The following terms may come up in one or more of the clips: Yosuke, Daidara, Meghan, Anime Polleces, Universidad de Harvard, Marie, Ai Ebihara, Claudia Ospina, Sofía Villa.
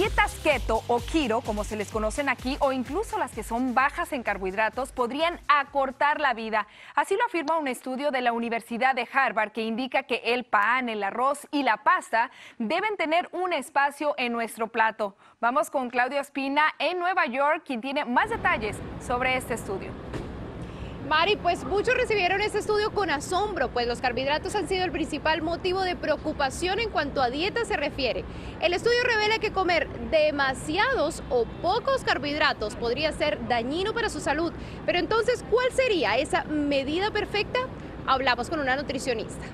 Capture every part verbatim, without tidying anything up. dietas keto o kiro, como se les conocen aquí, o incluso las que son bajas en carbohidratos, podrían acortar la vida. Así lo afirma un estudio de la Universidad de Harvard que indica que el pan, el arroz y la pasta deben tener un espacio en nuestro plato. Vamos con Claudia Ospina en Nueva York, quien tiene más detalles sobre este estudio. Mari, pues muchos recibieron este estudio con asombro, pues los carbohidratos han sido el principal motivo de preocupación en cuanto a dieta se refiere. El estudio revela que comer demasiados o pocos carbohidratos podría ser dañino para su salud. Pero entonces, ¿cuál sería esa medida perfecta? Hablamos con una nutricionista.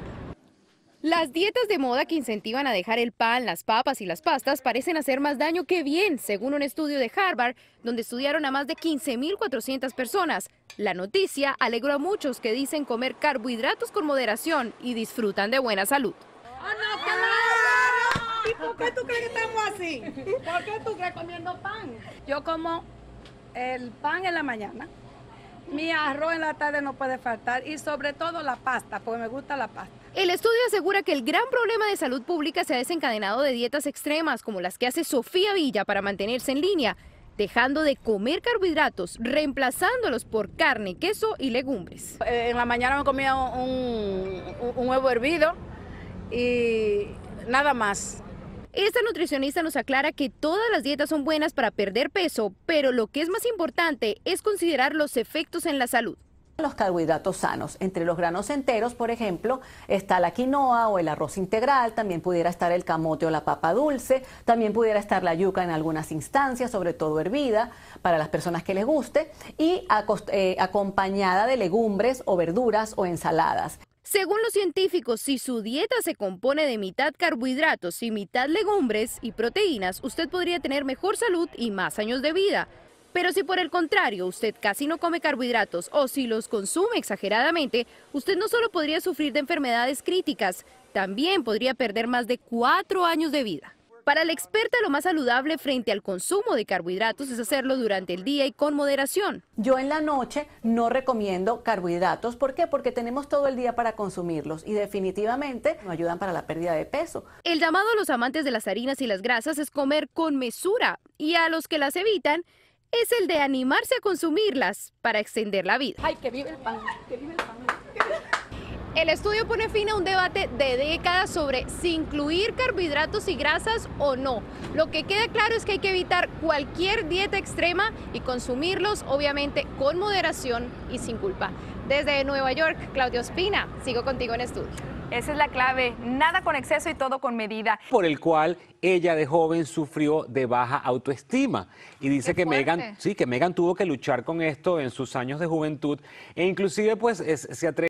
Las dietas de moda que incentivan a dejar el pan, las papas y las pastas parecen hacer más daño que bien, según un estudio de Harvard, donde estudiaron a más de quince mil cuatrocientas personas. La noticia alegró a muchos que dicen comer carbohidratos con moderación y disfrutan de buena salud. ¿Y por qué tú crees que estamos así? ¿Por qué tú crees comiendo pan? Yo como el pan en la mañana, mi arroz en la tarde no puede faltar y sobre todo la pasta, porque me gusta la pasta. El estudio asegura que el gran problema de salud pública se ha desencadenado de dietas extremas como las que hace Sofía Villa para mantenerse en línea, dejando de comer carbohidratos, reemplazándolos por carne, queso y legumbres. En la mañana me comía un, un, un huevo hervido y nada más. Esta nutricionista nos aclara que todas las dietas son buenas para perder peso, pero lo que es más importante es considerar los efectos en la salud. Los carbohidratos sanos, entre los granos enteros, por ejemplo, está la quinoa o el arroz integral, también pudiera estar el camote o la papa dulce, también pudiera estar la yuca en algunas instancias, sobre todo hervida, para las personas que les guste, y eh, acompañada de legumbres o verduras o ensaladas. Según los científicos, si su dieta se compone de mitad carbohidratos y mitad legumbres y proteínas, usted podría tener mejor salud y más años de vida. Pero si por el contrario usted casi no come carbohidratos o si los consume exageradamente, usted no solo podría sufrir de enfermedades críticas, también podría perder más de cuatro años de vida. Para la experta, lo más saludable frente al consumo de carbohidratos es hacerlo durante el día y con moderación. Yo en la noche no recomiendo carbohidratos. ¿Por qué? Porque tenemos todo el día para consumirlos y definitivamente nos ayudan para la pérdida de peso. El llamado a los amantes de las harinas y las grasas es comer con mesura y a los que las evitan, es el de animarse a consumirlas para extender la vida. ¡Ay, que vive el pan! ¡Que vive el pan! El estudio pone fin a un debate de décadas sobre si incluir carbohidratos y grasas o no. Lo que queda claro es que hay que evitar cualquier dieta extrema y consumirlos, obviamente, con moderación y sin culpa. Desde Nueva York, Claudia Ospina, sigo contigo en estudio. Esa es la clave, nada con exceso y todo con medida. Por el cual ella de joven sufrió de baja autoestima. Y dice que Meghan, sí, que Meghan tuvo que luchar con esto en sus años de juventud e inclusive pues es, se atreve.